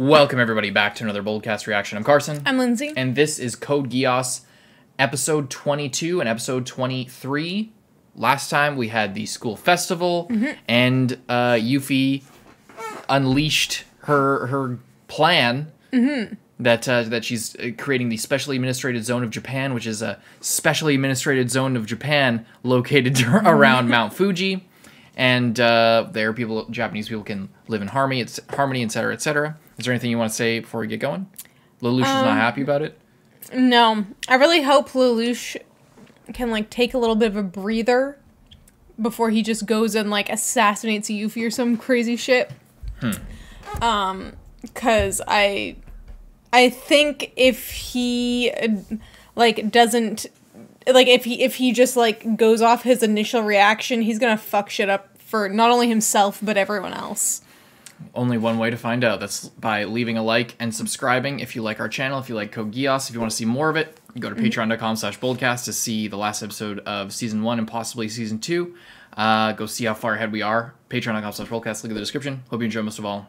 Welcome everybody back to another Boldcast Reaction. I'm Carson. I'm Lindsay. And this is Code Geass episode 22 and episode 23. Last time we had the school festival and Yuffie unleashed her plan that she's creating the specially administrated zone of Japan, which is a specially administrated zone of Japan located around Mount Fuji. And there, Japanese people can live in harmony, etc., etc. Is there anything you want to say before we get going? Lelouch is not happy about it. No, I really hope Lelouch can take a little bit of a breather before he just goes and assassinates Yuffie or some crazy shit. Because I think if he just goes off his initial reaction, he's gonna fuck shit up for not only himself, but everyone else. Only one way to find out. That's by leaving a like and subscribing if you like our channel, if you like Code Geass, if you want to see more of it, go to patreon.com/boldcast to see the last episode of season 1 and possibly season 2. Go see how far ahead we are. Patreon.com/boldcast, link in the description. Hope you enjoy most of all.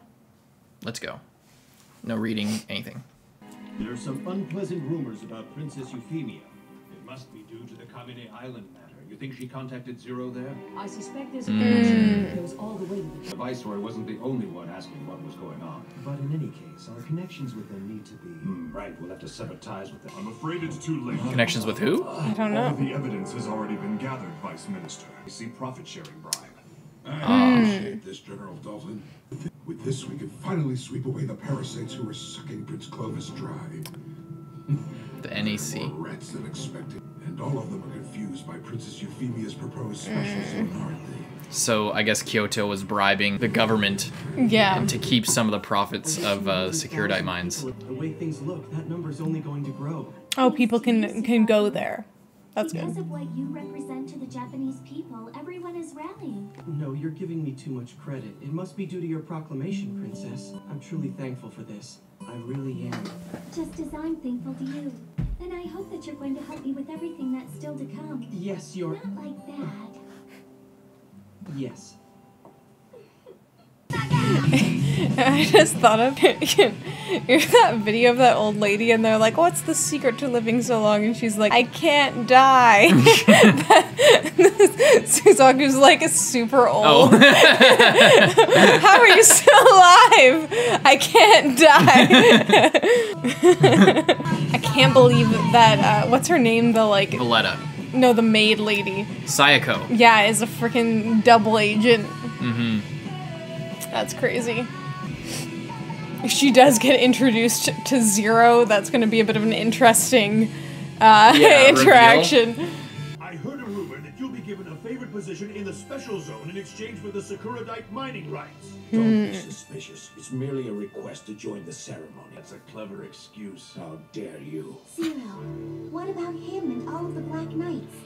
Let's go. No reading anything. There are some unpleasant rumors about Princess Euphemia. It must be due to the Kamine Island matter. You think she contacted Zero there? I suspect there's a connection that goes all the way to the Viceroy wasn't the only one asking what was going on. But in any case, our connections with them need to be... right, we'll have to sever ties with them. I'm afraid it's too late. Connections with who? I don't know. All the evidence has already been gathered, Vice Minister. We see profit-sharing bribe. I appreciate this, General Dalton. With this, we can finally sweep away the parasites who are sucking Prince Clovis dry. The NEC. More rats than expected. And all of them are confused by Princess Euphemia's proposed special zone, aren't they? So I guess Kyoto was bribing the government to keep some of the profits of Securite mines. The way things look, that number's only going to grow. Oh, people can go there. That's because good. Of what you represent to the Japanese people, everyone is rallying. No, you're giving me too much credit. It must be due to your proclamation, Princess. I'm truly thankful for this. I really am. Just as I'm thankful to you. And I hope that you're going to help me with everything that's still to come. Yes, you're... Not like that. Yes. I just thought of that video of that old lady and they're like, what's the secret to living so long? And she's like, I can't die. Suzaku's like super old. Oh. How are you still alive? I can't die. I can't believe that what's her name? The Valletta. No, the maid lady. Sayoko. Yeah, is a freaking double agent. That's crazy. If she does get introduced to Zero, that's going to be a bit of an interesting interaction. Reveal. I heard a rumor that you'll be given a favored position in the special zone in exchange for the Sakuradite mining rights. Don't be suspicious. It's merely a request to join the ceremony. That's a clever excuse. How dare you. Zero, what about him and all of the Black Knights?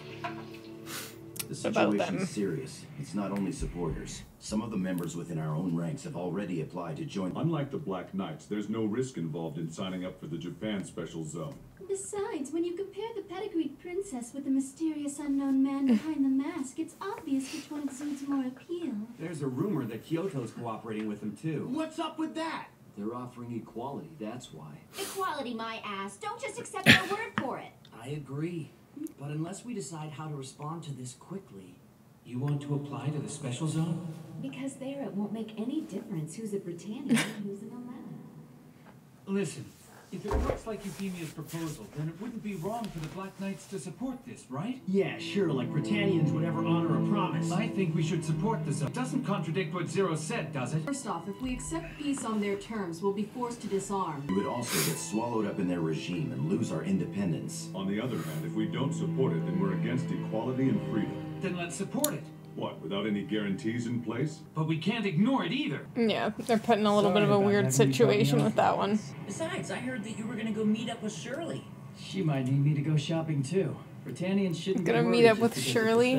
The situation is serious. It's not only supporters. Some of the members within our own ranks have already applied to join. Unlike the Black Knights, there's no risk involved in signing up for the Japan Special Zone. Besides, when you compare the pedigreed princess with the mysterious unknown man behind the mask, it's obvious which one exudes more appeal. There's a rumor that Kyoto's cooperating with them too. What's up with that? They're offering equality, that's why. Equality, my ass. Don't just accept their word for it. I agree. But unless we decide how to respond to this quickly... You want to apply to the special zone? Because there it won't make any difference who's a Britannian and who's an 11. Listen, if it works like Euphemia's proposal, then it wouldn't be wrong for the Black Knights to support this, right? Yeah, sure, like Britannians would ever honor a promise. I think we should support the zone. It doesn't contradict what Zero said, does it? First off, if we accept peace on their terms, we'll be forced to disarm. We would also get swallowed up in their regime and lose our independence. On the other hand, if we don't support it, then we're against equality and freedom. Then let's support it. What, without any guarantees in place? But we can't ignore it either. Yeah, they're put in a little bit of a weird situation with that one. Besides, I heard that you were going to go meet up with Shirley. She might need me to go shopping too. Britannians shouldn't be worried. Gonna meet up with Shirley?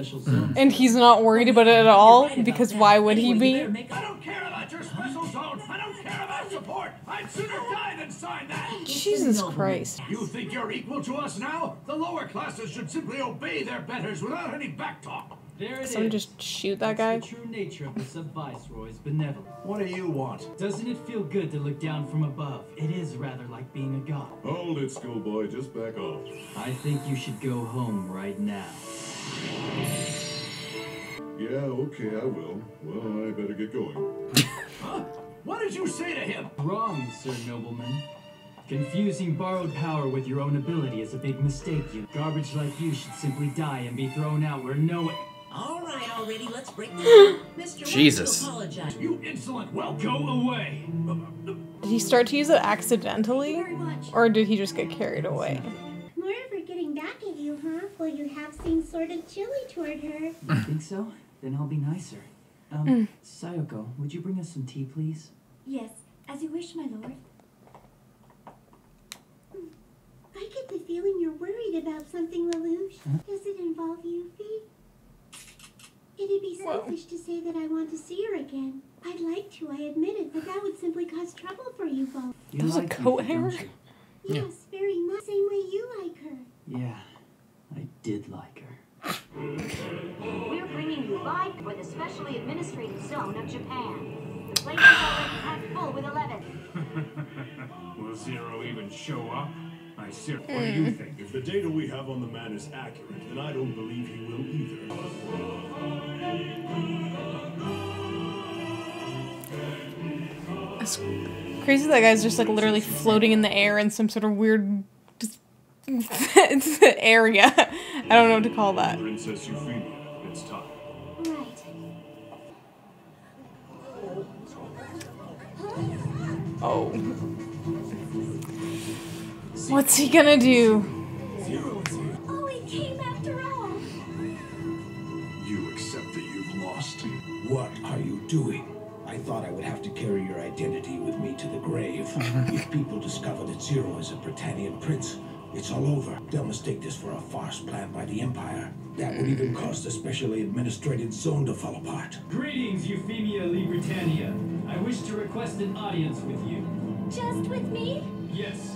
And he's not worried about it at all? Because why would he be? I don't care about your special zone! I don't care about support! I'd sooner die than sign that! Jesus Christ. You think you're equal to us now? The lower classes should simply obey their betters without any backtalk. There it Someone is. Just shoot that guy. The true nature of the sub-viceroy's benevolence. What do you want? Doesn't it feel good to look down from above? It is rather like being a god. Hold it, schoolboy. Just back off. I think you should go home right now. Yeah, okay, I will. Well, I better get going. Huh? What did you say to him? Wrong, Sir Nobleman. Confusing borrowed power with your own ability is a big mistake. You garbage like you should simply die and be thrown out where no one... All right, already, let's break down. Mr. Jesus. Apologize. You insolent, well, go away. Did he start to use it accidentally? Or did he just get carried away? Moreover, getting back at you, huh? Well, you have seemed sort of chilly toward her. You think so? Then I'll be nicer. Sayoko, would you bring us some tea, please? Yes, as you wish, my lord. I get the feeling you're worried about something, Lelouch. Huh? Does it involve Yuffie? It'd be selfish to say that I want to see her again. I'd like to, I admit it, but that would simply cause trouble for you both. You There's like a coat hair? Yes, very much. Same way you like her. Yeah, I did like her. We're bringing you live for the specially administrated zone of Japan. The place is already packed full with 11. Will Zero even show up? I seriously. What do you think? If the data we have on the man is accurate, then I don't believe he will either. It's crazy that guy's just like literally floating in the air in some sort of weird just area. I don't know what to call that. Princess Euphemia, it's time. Oh. What's he gonna do? Oh, he came after all. You accept that you've lost. What are you doing? I thought I would have to carry your identity with me to the grave. If people discover that Zero is a Britannian prince, it's all over. They'll mistake this for a farce planned by the Empire. That would even cause the specially administrated zone to fall apart. Greetings, Euphemia Lee Britannia. I wish to request an audience with you. Just with me? Yes.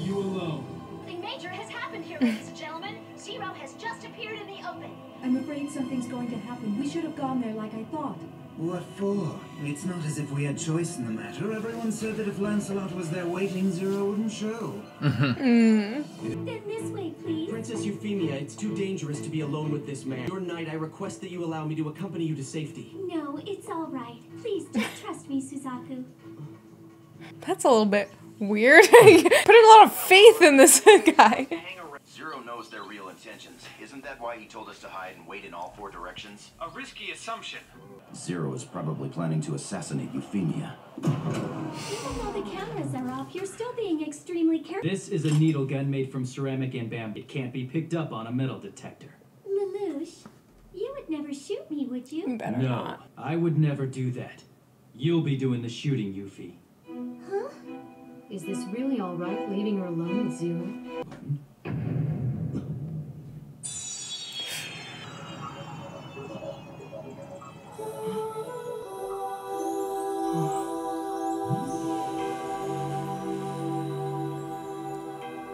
You alone. Something major has happened here, ladies and gentlemen. Zero has just appeared in the open. I'm afraid something's going to happen. We should have gone there like I thought. What for? It's not as if we had choice in the matter. Everyone said that if Lancelot was there waiting, Zero wouldn't show. Then this way, please. Princess Euphemia, it's too dangerous to be alone with this man. Your knight, I request that you allow me to accompany you to safety. No, it's all right. Please, just trust me, Suzaku. That's a little bit... weird. Putting a lot of faith in this guy. Zero knows their real intentions. Isn't that why he told us to hide and wait in all four directions? A risky assumption. Zero is probably planning to assassinate Euphemia. Even though the cameras are off, you're still being extremely careful. This is a needle gun made from ceramic and bamboo. It can't be picked up on a metal detector. Lelouch, you would never shoot me, would you? Better not. No, I would never do that. You'll be doing the shooting, Yuffie. Huh? Is this really all right, leaving her alone with Zero?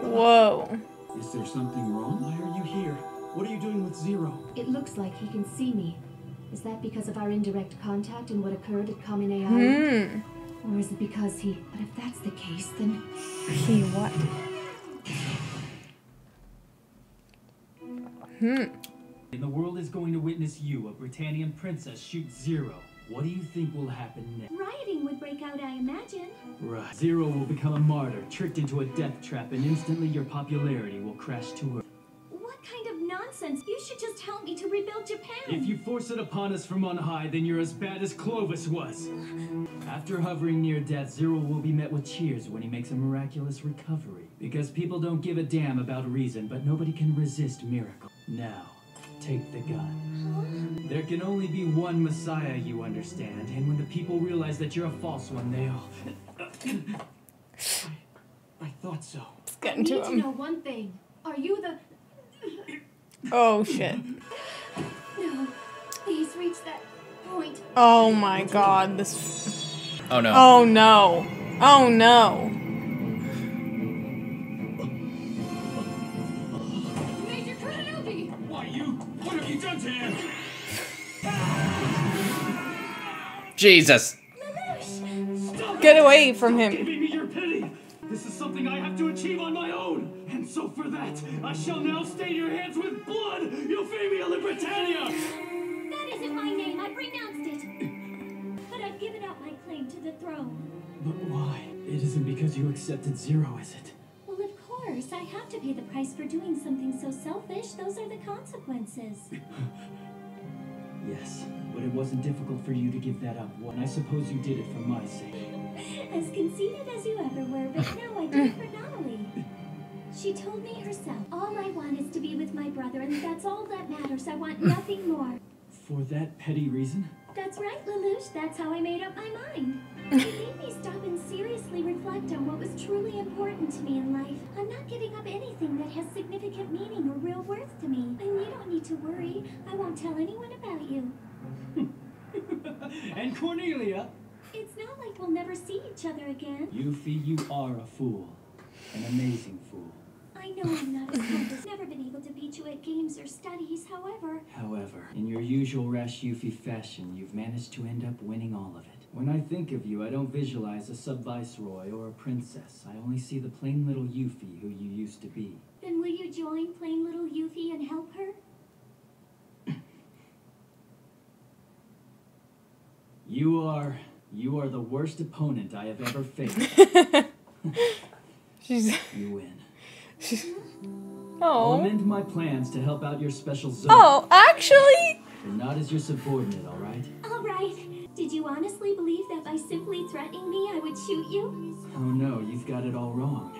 Whoa. Is there something wrong? Why are you here? What are you doing with Zero? It looks like he can see me. Is that because of our indirect contact and what occurred at Kamine Island? Or is it because he... But if that's the case, then... He what? And the world is going to witness you, a Britannian princess, shoot Zero. What do you think will happen next? Rioting would break out, I imagine. Right. Zero will become a martyr, tricked into a death trap, and instantly your popularity will crash to earth. What kind of nonsense? You should just help me to rebuild Japan. If you force it upon us from on high, then you're as bad as Clovis was. After hovering near death, Zero will be met with cheers when he makes a miraculous recovery. Because people don't give a damn about reason, but nobody can resist miracle. Now, take the gun. Huh? There can only be one Messiah, you understand. And when the people realize that you're a false one, they all... I thought so. It's getting to him. I need to know one thing. Are you the... Oh, shit. No, he's reached that point. Oh my god, this... Oh no. Oh no. Oh no. Major Kururugi! Why, you? What have you done to him? Jesus. Get away from him. Stop giving me your pity. This is something I have to achieve on my own. And so for that, I shall now stain your hands with blood, Euphemia and Britannia. That isn't my name. I pronounced it. But I've given up my claim to the throne. But why? It isn't because you accepted Zero, is it? Well, of course. I have to pay the price for doing something so selfish. Those are the consequences. Yes, but it wasn't difficult for you to give that up, and I suppose you did it for my sake. As conceited as you ever were, but now I do it for Nunnally. She told me herself, all I want is to be with my brother, and that's all that matters. I want nothing more. For that petty reason? That's right, Lelouch. That's how I made up my mind. It made me stop and seriously reflect on what was truly important to me in life. I'm not giving up anything that has significant meaning or real worth to me. And you don't need to worry. I won't tell anyone about you. And Cornelia? It's not like we'll never see each other again. Yuffie, you are a fool. An amazing fool. I know I'm not a fool. I've never been able to beat you at games or studies, however. However, in your usual rash Yuffie fashion, you've managed to end up winning all of it. When I think of you, I don't visualize a sub-viceroy or a princess. I only see the plain little Yuffie who you used to be. Then will you join plain little Yuffie and help her? You are the worst opponent I have ever faced. You win. Oh. I'll amend my plans to help out your special zone. Oh, actually? You're not as your subordinate, all right? All right. Did you honestly believe that by simply threatening me, I would shoot you? Oh no, you've got it all wrong.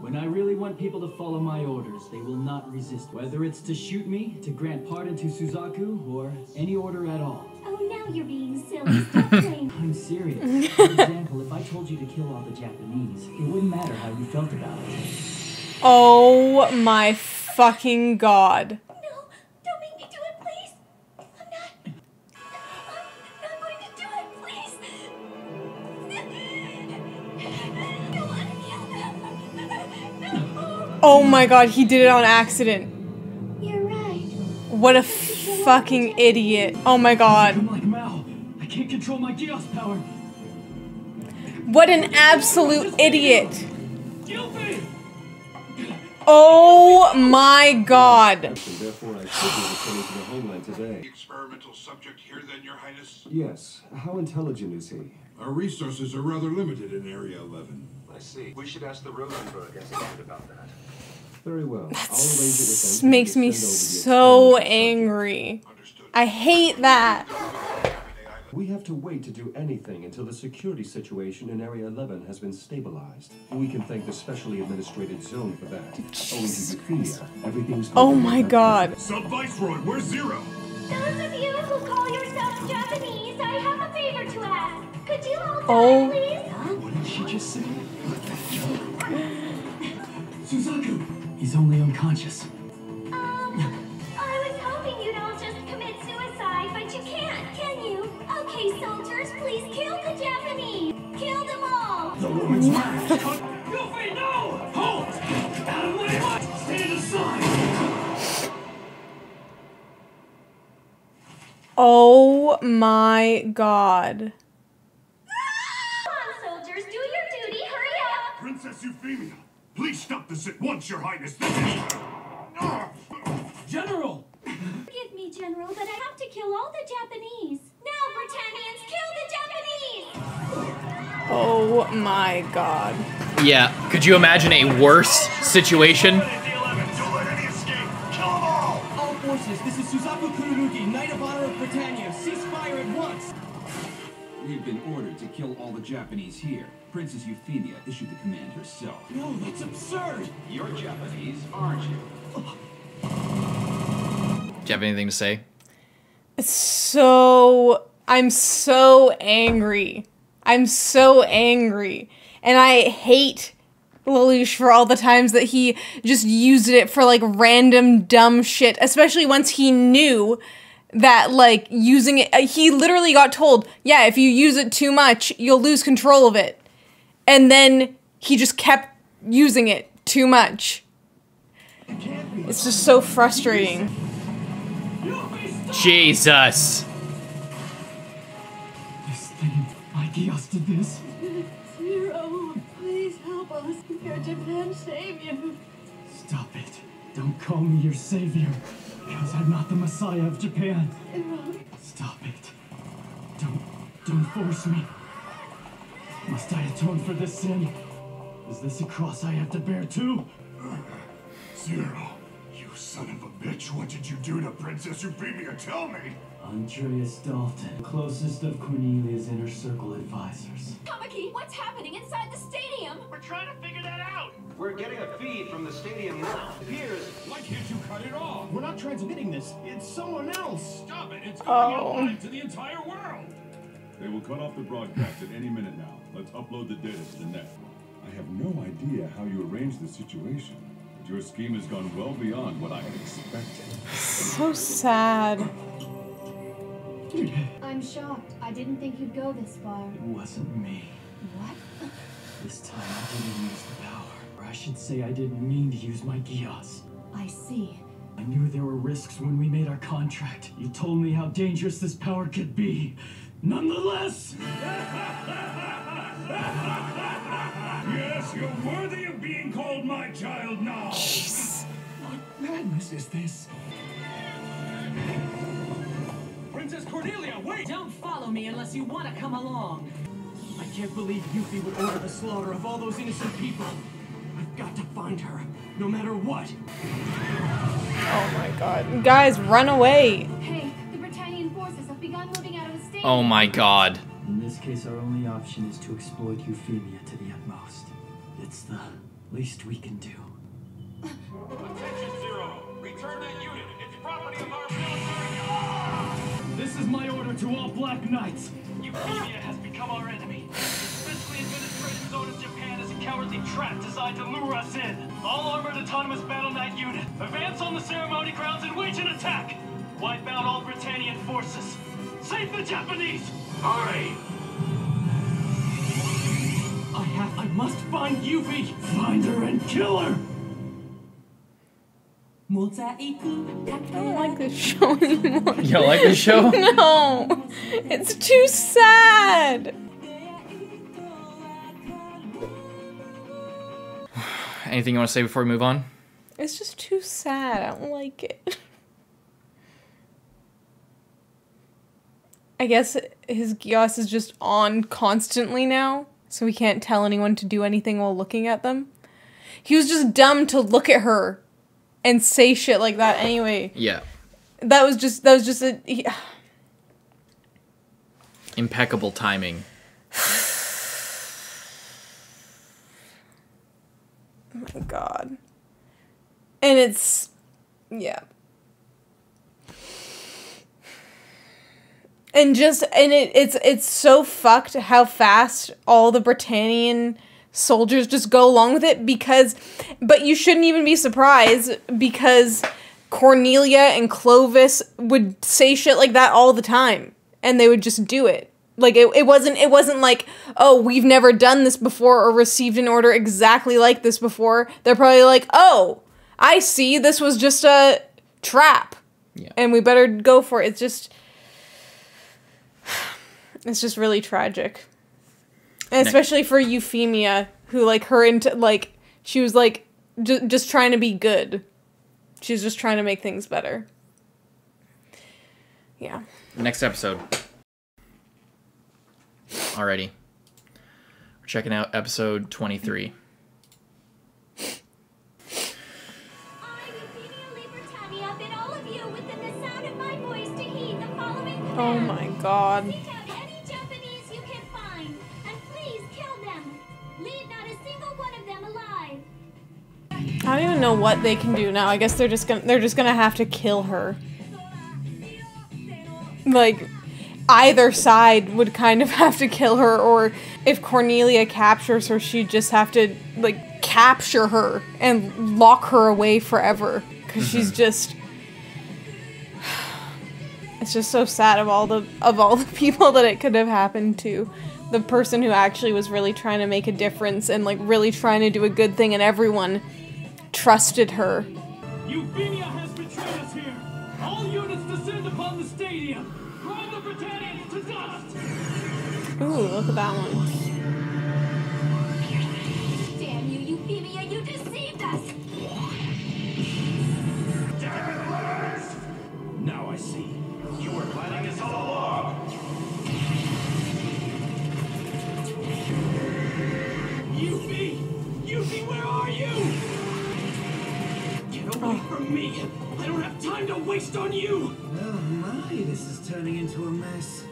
When I really want people to follow my orders, they will not resist. Whether it's to shoot me, to grant pardon to Suzaku, or any order at all. Oh, now you're being silly. Stop playing. I'm serious. For example, if I told you to kill all the Japanese, it wouldn't matter how you felt about it. Oh my fucking god. Oh my god, he did it on accident. You're right. What a fucking idiot. Oh my god. I'm like Mao. I can't control my Geass power. What an absolute idiot. Oh my god. Therefore, I should be returning to the homeland today. The experimental subject here then, Your Highness? Yes. How intelligent is he? Our resources are rather limited in Area 11. I see. We should ask the Rosenberg Institute about that. Very well. This makes me so angry. Understood. I hate that. We have to wait to do anything until the security situation in Area 11 has been stabilized. We can thank the specially administrated zone for that. Everything's oh my god. Sub-Viceroy, where's Zero? Those of you who call yourselves Japanese, I have a favor to ask. Could you all oh. Please? Huh? What did she just say? Suzaku! He's only unconscious. I was hoping you'd all just commit suicide, but you can't, can you? Okay, soldiers, please kill the Japanese! Kill them all! The woman's mind! Yuffie, no! Halt! Out of my mind! Stand aside! Oh my god. Princess Euphemia, please stop this at once, Your Highness. This is... General! Forgive me, General, but I have to kill all the Japanese. Now, Britannians, kill the Japanese! Oh my god. Yeah, could you imagine a worse situation? Don't let any escape! Kill them all! All forces, this is Suzaku Kururugi, Knight of Honor of Britannia. Cease fire at once! We've been ordered to kill all the Japanese here. Princess Euphemia issued the command herself. No, that's absurd! You're Japanese, aren't you? Do you have anything to say? It's so... I'm so angry. I'm so angry. And I hate Lelouch for all the times that he just used it for, like, random dumb shit. Especially once he knew that, like, using it... He literally got told, yeah, if you use it too much, you'll lose control of it. And then he just kept using it too much. It's just so frustrating. Jesus. This thing, Black Knights did this. Zero, please help us. Your Japan savior. Stop it. Don't call me your savior, because I'm not the messiah of Japan. Zero. Stop it. Don't force me. Must I atone for this sin? Is this a cross I have to bear too? Zero, you son of a bitch, what did you do to Princess Euphemia? Tell me! I'm curious, Darlton, closest of Cornelia's inner circle advisors. Kamaki, what's happening inside the stadium? We're trying to figure that out! We're getting a feed from the stadium now. It appears... Why can't you cut it off? We're not transmitting this. It's someone else. Stop it! It's going out live to the entire world! They will cut off the broadcast at any minute now. Let's upload the data to the net. I have no idea how you arranged the situation. But your scheme has gone well beyond what I had expected. So sad. I'm shocked. I didn't think you'd go this far. It wasn't me. What? This time I didn't use the power. Or I should say I didn't mean to use my Geass. I see. I knew there were risks when we made our contract. You told me how dangerous this power could be. Nonetheless! Yes, you're worthy of being called my child now! Jeez. What madness is this? Princess Cornelia, wait! Don't follow me unless you want to come along. I can't believe Yuffie would order the slaughter of all those innocent people. I've got to find her, no matter what. Oh my god. Guys, run away! Hey, the Britannian forces have begun moving out of the state. Oh my god. In this case, our only option is to exploit Euphemia to the utmost. It's the least we can do. Attention, Zero! Return that unit! It's property of our military! This is my order to all Black Knights! Euphemia has become our enemy. This centrally administrated zone of Japan is a cowardly trap designed to lure us in. All armored autonomous battle knight unit, advance on the ceremony grounds and wage an attack! Wipe out all Britannian forces! Save the Japanese! Hurry! I must find Yuffie! Find her and kill her! I don't like this show anymore. You don't like this show? No! It's too sad! Anything you want to say before we move on? It's just too sad. I don't like it. I guess his Geass is just on constantly now, so he can't tell anyone to do anything while looking at them. He was just dumb to look at her and say shit like that anyway. Yeah. That was just a... Yeah. Impeccable timing. Oh my god. And it's... Yeah. And just, and it's so fucked how fast all the Britannian soldiers just go along with it because, but you shouldn't even be surprised because Cornelia and Clovis would say shit like that all the time and they would just do it. Like, it wasn't like, oh, we've never done this before or received an order exactly like this before. They're probably like, oh, I see, this was just a trap. Yeah. And we better go for it. It's just really tragic. And especially for Euphemia, who, like, she was, like, just trying to be good. She was just trying to make things better. Yeah. Next episode. Alrighty. We're checking out episode 23. Oh my god. Seek out any Japanese you can find, and please kill them. Leave not a single one of them alive. I don't even know what they can do now. I guess they're just gonna have to kill her. Like, either side would kind of have to kill her, or if Cornelia captures her, she'd just have to, like, capture her and lock her away forever. Cause she's just... It's just so sad of all the people that it could have happened to. The person who actually was really trying to make a difference and, like, really trying to do a good thing, and everyone trusted her. Euphemia has betrayed us here. All units descend upon the stadium. Grind the Britannians to dust. Ooh, look at that one. Damn you, Euphemia, you deceived us! Terrorists! Now I see. You were planning this all along! Eufy! Eufy, where are you? Get away from me! I don't have time to waste on you! Oh my, this is turning into a mess.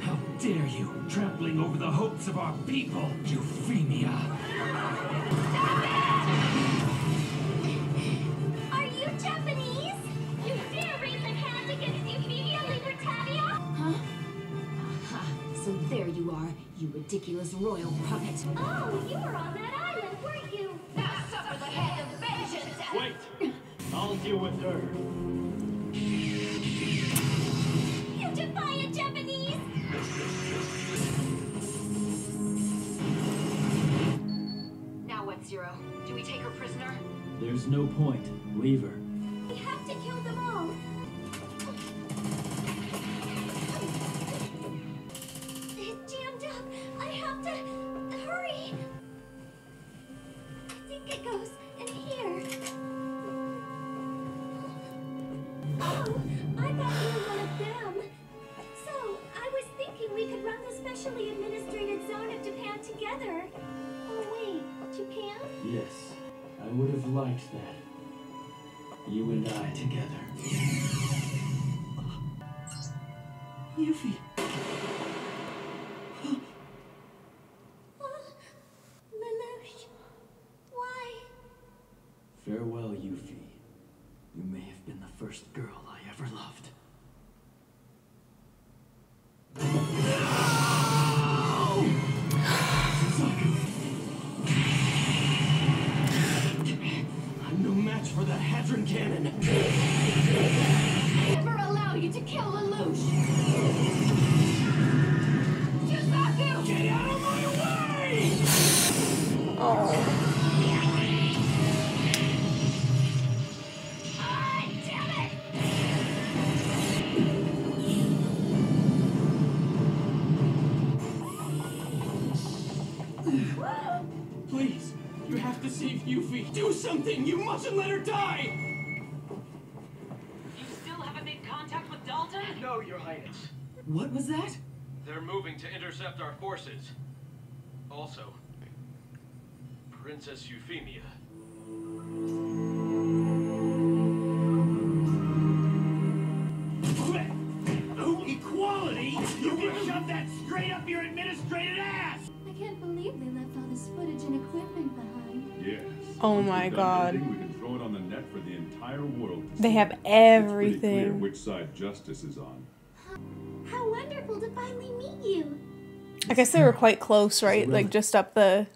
How dare you, trampling over the hopes of our people, Euphemia! Stop it! Are you Japanese? You dare raise a hand against Euphemia and Britannia? Huh? Aha, so there you are, you ridiculous royal puppet. Oh, you were on that island, weren't you? Now suffer the hand of vengeance! Wait! I'll deal with her. You defiant Japanese! Now what, Zero? Do we take her prisoner? There's no point. Leave her. We have to kill them all. It's jammed up. I have to... hurry! I think it goes in here. Oh, I thought you were one of them. So, I was thinking we could run the specially administrated zone of Japan together. Oh wait, Japan? Yes, I would have liked that. You and I together. Yuffie. Lelouch, why? Farewell, Yuffie. You may have been the first girl I ever loved. No! Suzaku! I'm no match for the Hadron Cannon! I'll never allow you to kill Lelouch! Suzaku! Get out of my way! Oh. Yuffie, do something! You mustn't let her die! You still haven't made contact with Darlton? No, Your Highness. What was that? They're moving to intercept our forces. Also, Princess Euphemia. Equality? You can shove that straight up your administrative ass! I can't believe they left all this footage and equipment behind. Yes. Oh my God. We can throw it on the net for the entire world. They have everything. It's pretty clear which side justice is on. How wonderful to finally meet you. I guess they were quite close, right? Like just up the,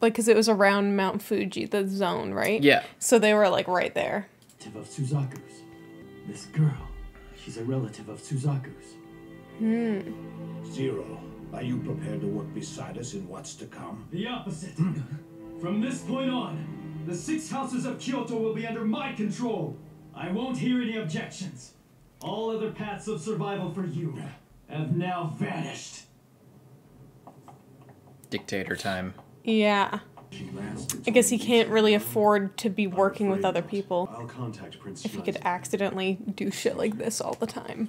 like, cause it was around Mount Fuji, the zone, right? Yeah. So they were like right there. Of Suzaku's, this girl. She's a relative of Suzaku's. Hmm. Zero, are you prepared to work beside us in what's to come? The opposite. From this point on, the 6 houses of Kyoto will be under my control. I won't hear any objections. All other paths of survival for you have now vanished. Dictator time. Yeah. I guess he can't really afford to be working with other people if he could accidentally do shit like this all the time.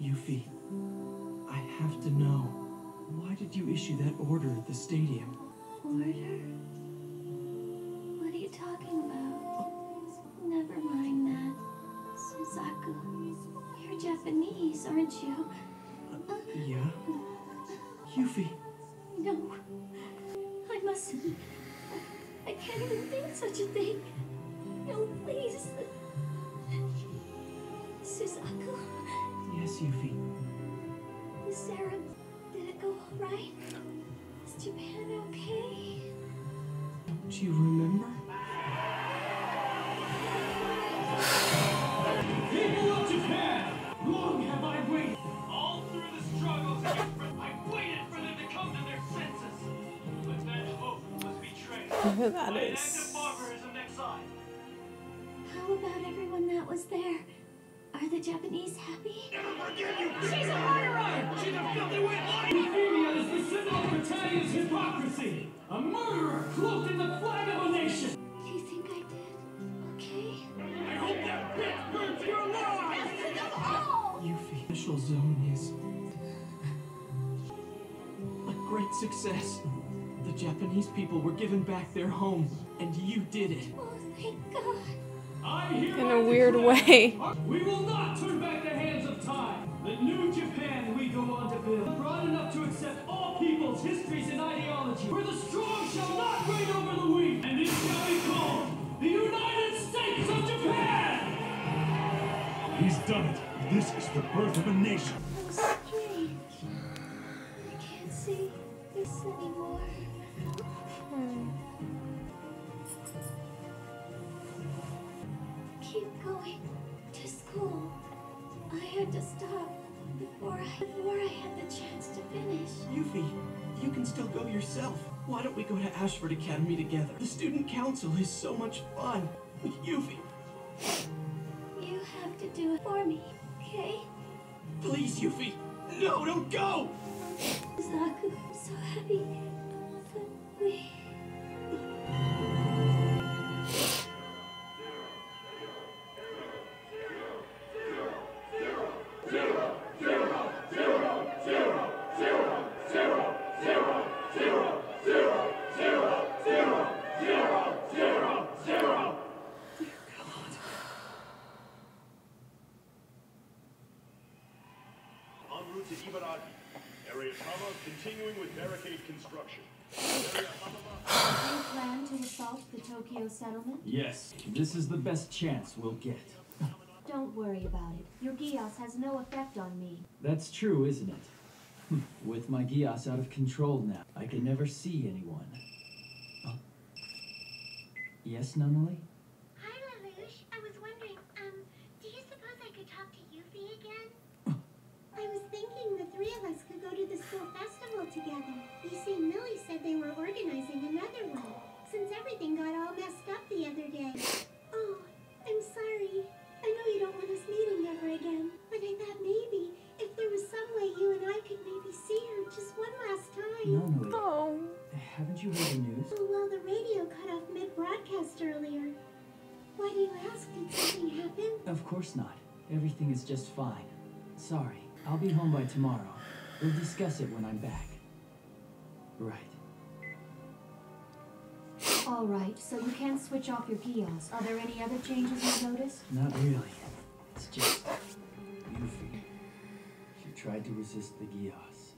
Yuffie, I have to know. Why did you issue that order at the stadium? Order? What are you talking about? Never mind that. Suzaku, you're Japanese, aren't you? Yeah. Yuffie. No. I mustn't. I can't even think such a thing. No, please. Suzaku. Yes, Yuffie. Sarah. Right? Is Japan okay? Don't you remember? People of Japan! know who that is. How about everyone that was there? Are the Japanese happy? Never forgive you! She's a murderer! She's a filthy witch! Euphemia is the symbol of Britannia's hypocrisy! A murderer cloaked in the flag of a nation! You think I did? Okay? I hope that bitch burns your alive! Best of them all! Euphemia, official zone is a great success. The Japanese people were given back their home, and you did it. Oh, thank God. In a weird way. We will not turn back the hands of time. The new Japan we go on to build, broad enough to accept all peoples, histories, and ideology, where the strong shall not reign over the weak, and it shall be called the United States of Japan. He's done it. This is the birth of a nation. I'm strange. I can't see this anymore. Keep going to school. I had to stop before I had the chance to finish. Yuffie, you can still go yourself. Why don't we go to Ashford Academy together? The student council is so much fun. Yuffie. You have to do it for me, okay? Please, Yuffie. No, don't go! Suzaku, I'm so happy. But we... Continuing with barricade construction. Do you plan to assault the Tokyo settlement? Yes. This is the best chance we'll get. Don't worry about it. Your Geass has no effect on me. That's true, isn't it? With my Geass out of control now, I can never see anyone. Oh. Yes, Nunnally? Hi, Lelouch. I was wondering, do you suppose I could talk to Yuffie again? I was thinking the three of us could go to the school festival together. You see, Millie said they were organizing another one, since everything got all messed up the other day. Oh, I'm sorry. I know you don't want us meeting ever again, but I thought maybe if there was some way you and I could maybe see her just one last time. No. Oh. Haven't you heard the news? Oh, well, the radio cut off mid-broadcast earlier. Why do you ask? Did something happen? Of course not. Everything is just fine. Sorry. I'll be home by tomorrow. We'll discuss it when I'm back. Right. All right, so you can't switch off your Geass. Are there any other changes you noticed? Not really. It's just... Yuffie. You tried to resist the Geass.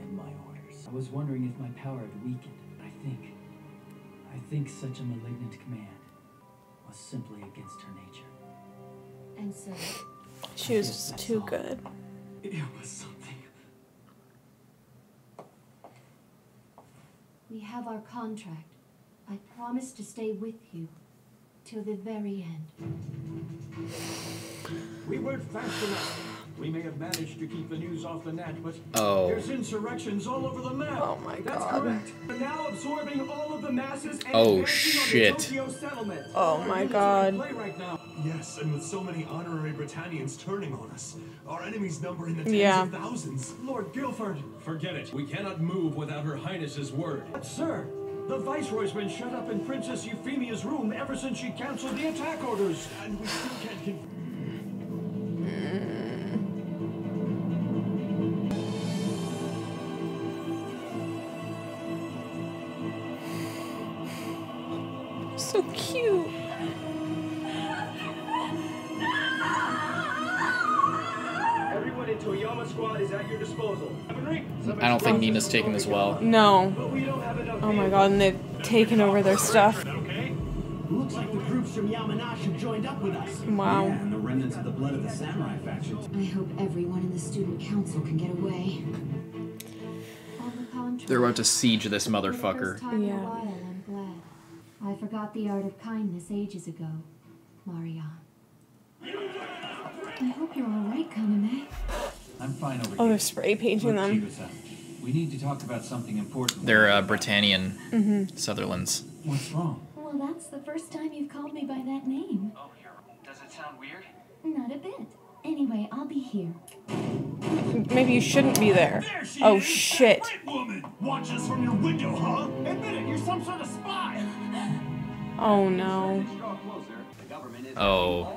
And my orders. I was wondering if my power had weakened. I think such a malignant command was simply against her nature. And so... She was too good. It was something. We have our contract. I promise to stay with you till the very end. We weren't fast enough. We may have managed to keep the news off the net, but there's insurrections all over the map. Oh my God. That's correct. We're now absorbing all of the masses and advancing on the Tokyo settlement. Oh my God. Yes, and with so many honorary Britannians turning on us, our enemies number in the tens of thousands. Lord Guilford! Forget it. We cannot move without Her Highness's word. But sir, the Viceroy's been shut up in Princess Euphemia's room ever since she canceled the attack orders. And we still can't So cute. I don't think Nina's taking this well. No. Oh my God, and they've taken over their stuff. Looks like the groups from Yamanashi joined up with us. Wow. Yeah, and the remnants of the blood of the samurai faction. I hope everyone in the student council can get away. They're about to siege this motherfucker. Yeah. I'm glad. I forgot the art of kindness ages ago, Marianne. I hope you're all right, Kaname. I'm fine over here. Oh, they're spray painting them. We need to talk about something important. They're Britannian Sutherlands. What's wrong? Well, that's the first time you've called me by that name. Oh, you're... Does it sound weird? Not a bit. Anyway, I'll be here. Maybe you shouldn't be there. Oh, shit. Woman. Watch us from your window, huh? Admit it, you're some sort of spy. Oh, no. Oh.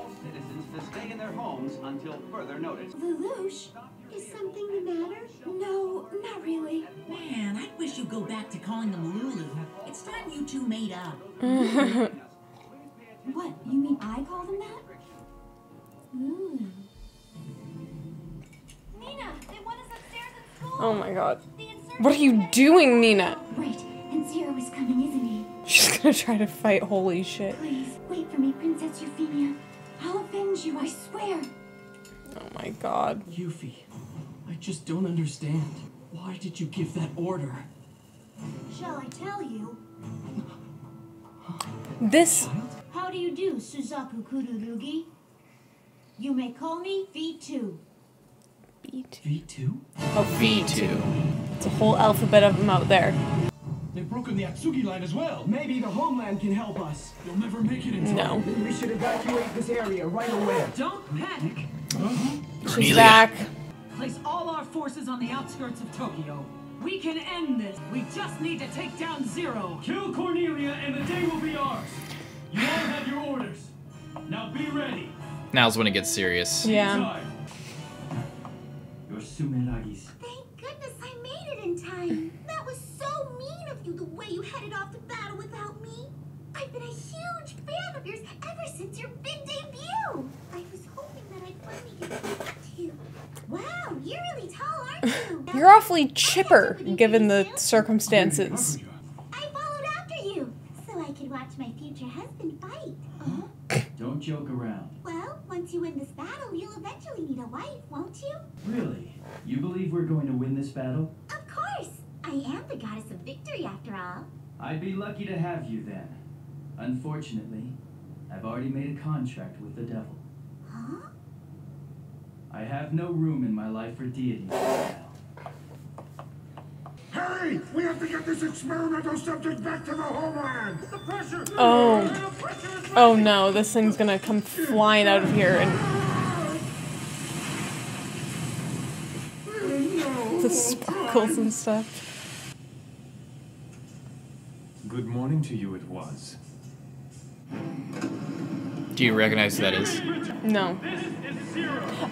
Stay in their homes until further notice. Lelouch, is something the matter? No, not really. Man, I wish you'd go back to calling them Lulu. It's time you two made up. What, you mean I call them that? Lulu. Nina, they want us upstairs at school. Oh my god. What are you doing, Nina? Right, and Zero is coming, isn't he? She's gonna try to fight, holy shit. Please, wait for me, Princess Euphemia. I'll avenge you, I swear. Oh my god. Yuffie, I just don't understand. Why did you give that order? Shall I tell you? This... How do you do, Suzaku Kururugi? You may call me V2. V2? Oh, V2. It's a whole alphabet of them out there. They've broken the Atsugi line as well. Maybe the homeland can help us. You'll never make it in time. No. We should evacuate this area right away. Don't panic. She's back. Place all our forces on the outskirts of Tokyo. We can end this. We just need to take down Zero. Kill Cornelia and the day will be ours. You all have your orders. Now be ready. Now's when it gets serious. Yeah. Your Sumeragis. Thank goodness I made it in time. That was so mean of you, the way you headed off to battle without me. I've been a huge fan of yours ever since your big debut. I was hoping that I'd finally get to talk to you. Wow, you're really tall, aren't you? You're awfully chipper, given the circumstances. I followed after you, so I could watch my future husband fight. Uh-huh. Don't joke around. Well, once you win this battle, you'll eventually need a wife, won't you? Really? You believe we're going to win this battle? Of course! I am the goddess of victory, after all. I'd be lucky to have you, then. Unfortunately, I've already made a contract with the devil. Huh? I have no room in my life for deities now. Hurry! We have to get this experimental subject back to the homeland! The pressure! Oh. The pressure is oh no, this thing's gonna come flying out of here and... the sparkles and stuff. Good morning to you, it was. Do you recognize who that is? No.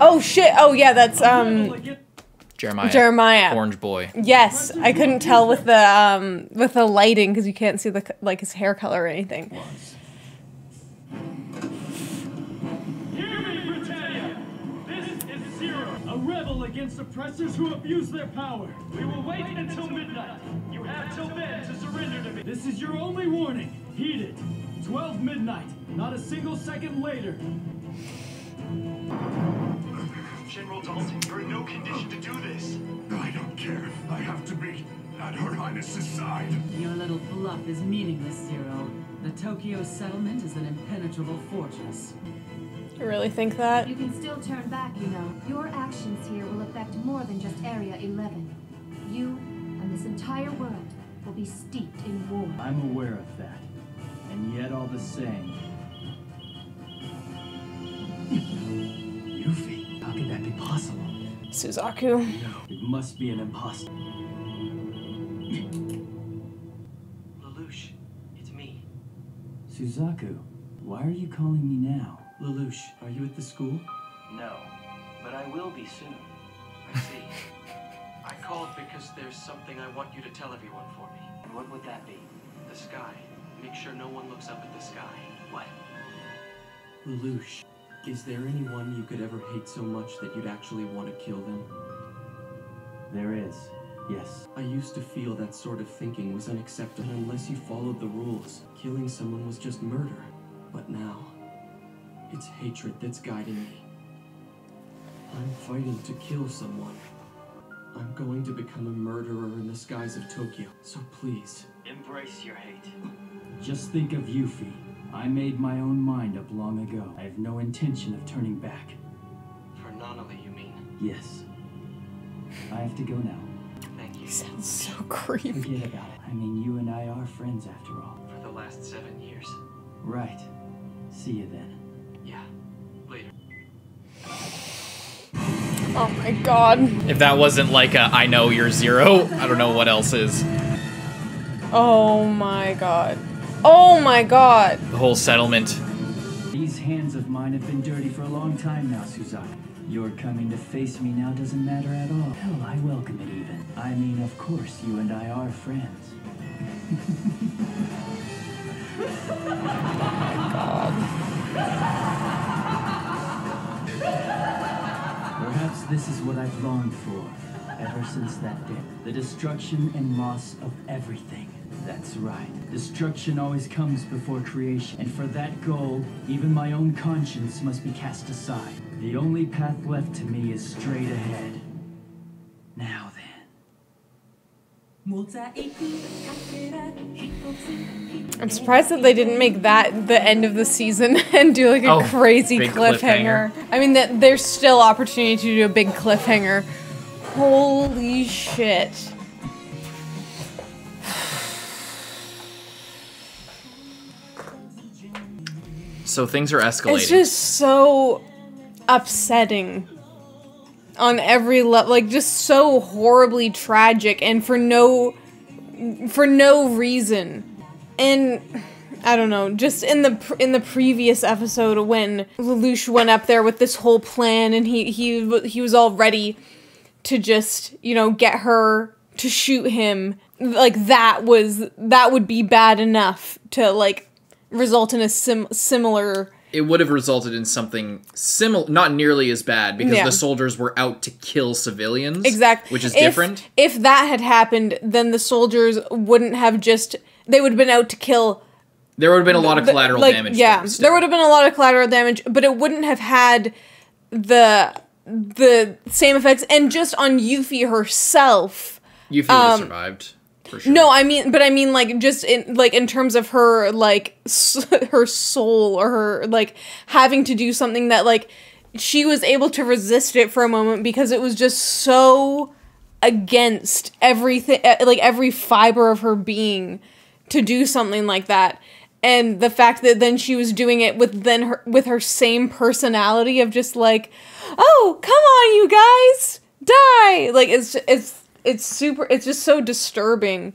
Oh shit, oh yeah, that's Jeremiah. Jeremiah. Orange boy. Yes, I couldn't tell with the lighting because you can't see the like his hair color or anything. Hear me, Britannia! This is Zero, a rebel against oppressors who abuse their power. We will wait until midnight. You have till then to surrender to me. This is your only warning. Heed it. 12 midnight, not a single second later. General Dalton, you're in no condition to do this. I don't care. I have to be at Her Highness's side. Your little bluff is meaningless, Zero. The Tokyo settlement is an impenetrable fortress. You really think that? You can still turn back, you know. Your actions here will affect more than just Area 11. You and this entire world will be steeped in war. I'm aware of that. And yet all the same... Yuffie. How could that be possible? Suzaku. No, it must be an impossible. Lelouch, it's me. Suzaku, why are you calling me now? Lelouch, are you at the school? No, but I will be soon. I see. I called because there's something I want you to tell everyone for me. And what would that be? The sky. Make sure no one looks up at the sky. What? Lelouch. Is there anyone you could ever hate so much that you'd actually want to kill them? There is, yes. I used to feel that sort of thinking was unacceptable unless you followed the rules. Killing someone was just murder. But now, it's hatred that's guiding me. I'm fighting to kill someone. I'm going to become a murderer in the skies of Tokyo, so please... embrace your hate. Just think of Yuffie. I made my own mind up long ago. I have no intention of turning back. For Nunnally, you mean? Yes. I have to go now. Thank you. Sounds so creepy. Forget about it. I mean, you and I are friends after all. For the last past 7 years. Right. See you then. Yeah. Later. Oh my god. If that wasn't like a, I know you're Zero, I don't know what else is. Oh my god. Oh my god. The whole settlement. These hands of mine have been dirty for a long time now, Suzaku. Your coming to face me now doesn't matter at all. Hell, I welcome it even. I mean, of course, you and I are friends. Oh my god. Perhaps this is what I've longed for ever since that day. The destruction and loss of everything. That's right. Destruction always comes before creation, and for that goal, even my own conscience must be cast aside. The only path left to me is straight ahead. Now then. I'm surprised that they didn't make that the end of the season and do like a crazy cliffhanger. I mean, that there's still opportunity to do a big cliffhanger. Holy shit. So things are escalating. It's just so upsetting on every level, like just so horribly tragic and for no reason. And I don't know, just in the previous episode when Lelouch went up there with this whole plan and he was all ready to just, you know, get her to shoot him. Like that would be bad enough to like result in a similar... It would have resulted in something similar, not nearly as bad, because the soldiers were out to kill civilians. Exactly. Which is different. If that had happened, then the soldiers wouldn't have just... They would have been out to kill... There would have been a lot of collateral damage. Yeah, there would have been a lot of collateral damage, but it wouldn't have had the same effects. And just on Yuffie herself... Yuffie would have survived. Sure. No, I mean, but I mean, like, just in, like, in terms of her, like, her soul or her, like, having to do something that, like, she was able to resist it for a moment because it was just so against everything, like, every fiber of her being to do something like that. And the fact that then she was doing it with her same personality of just like, oh, come on, you guys, die. Like, it's just so disturbing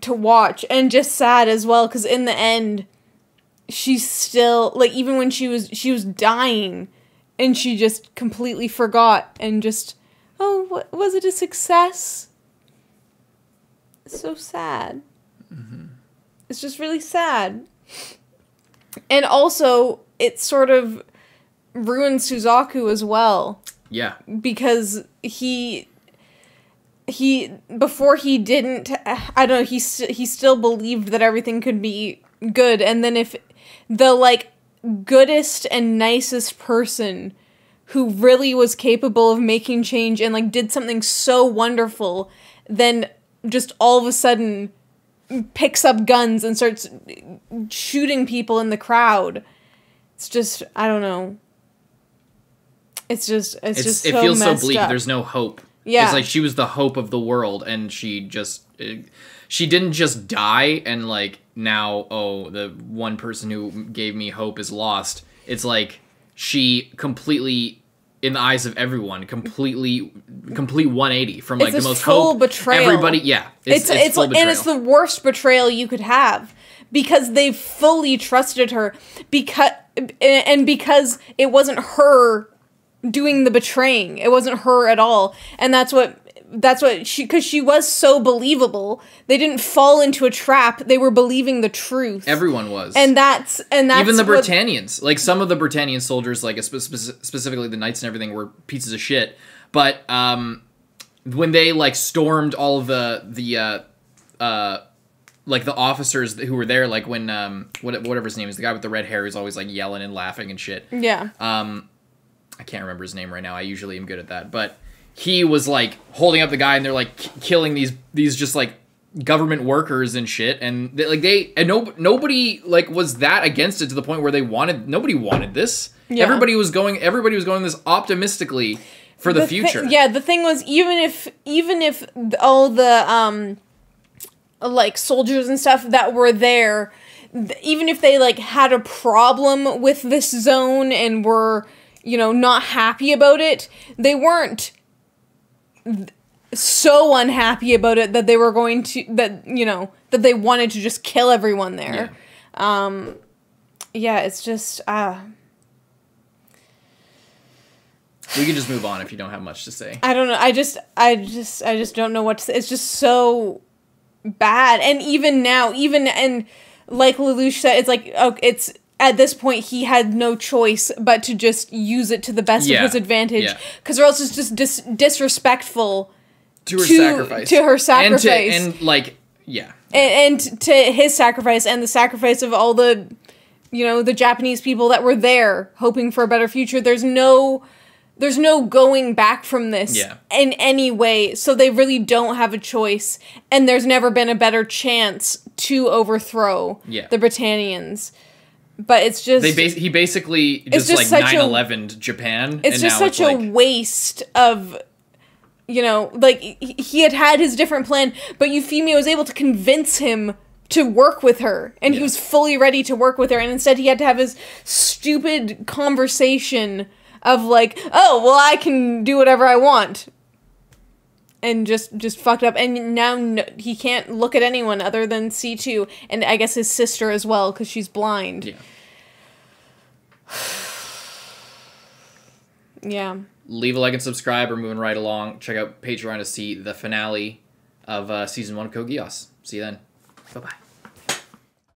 to watch, and just sad as well, because in the end she's still like, even when she was dying and she just completely forgot and just, oh, was it a success? It's so sad. It's just really sad. And also it sort of ruins Suzaku as well. Yeah, because he before he didn't, I don't know, he still believed that everything could be good, and then if the like goodest and nicest person who really was capable of making change and like did something so wonderful, then just all of a sudden picks up guns and starts shooting people in the crowd. It's just, I don't know. It's just so feels so bleak. Up. There's no hope. Yeah. It's like she was the hope of the world, and she didn't just die and like, now, oh, the one person who gave me hope is lost. It's like she completely, in the eyes of everyone, complete 180 from like the most full hope. Betrayal. Everybody, yeah. It's full betrayal. And it's the worst betrayal you could have, because they fully trusted her, because it wasn't her doing the betraying. It wasn't her at all. And that's what she, because she was so believable. They didn't fall into a trap. They were believing the truth. Everyone was. And that's even the Britannians. Like some of the Britannian soldiers, like specifically the knights and everything, were pieces of shit. But when they like stormed all of the like the officers who were there, like when whatever his name is, the guy with the red hair who's always like yelling and laughing and shit. Yeah. I can't remember his name right now. I usually am good at that. But he was like holding up the guy, and they're like killing these just like government workers and shit. And nobody like was that against it, to the point where nobody wanted this. Yeah. Everybody was going this optimistically for the future. Yeah, the thing was, even if all the like soldiers and stuff that were there, even if they like had a problem with this zone and were, you know, not happy about it, they weren't so unhappy about it that they were going to, that, you know, that they wanted to just kill everyone there. Yeah. Yeah, it's just, we can just move on if you don't have much to say. I don't know. I just don't know what to say. It's just so bad. And even now, and like Lelouch said, it's like, oh, it's at this point he had no choice but to just use it to the best of his advantage, because or else it's just disrespectful to her sacrifice, and to his sacrifice and the sacrifice of all the, you know, the Japanese people that were there hoping for a better future. There's no going back from this in any way, so they really don't have a choice, and there's never been a better chance to overthrow the Britannians. But it's just... he basically just like 9/11'd Japan. It's just such a waste of, you know, like, he had had his different plan, but Euphemia was able to convince him to work with her, and he was fully ready to work with her, and instead he had to have his stupid conversation of like, oh, well, I can do whatever I want. And just fucked up. And now he can't look at anyone other than C2. And I guess his sister as well, because she's blind. Yeah. Yeah. Leave a like and subscribe. We're moving right along. Check out Patreon to see the finale of Season 1 of Code Geass. See you then. Bye-bye.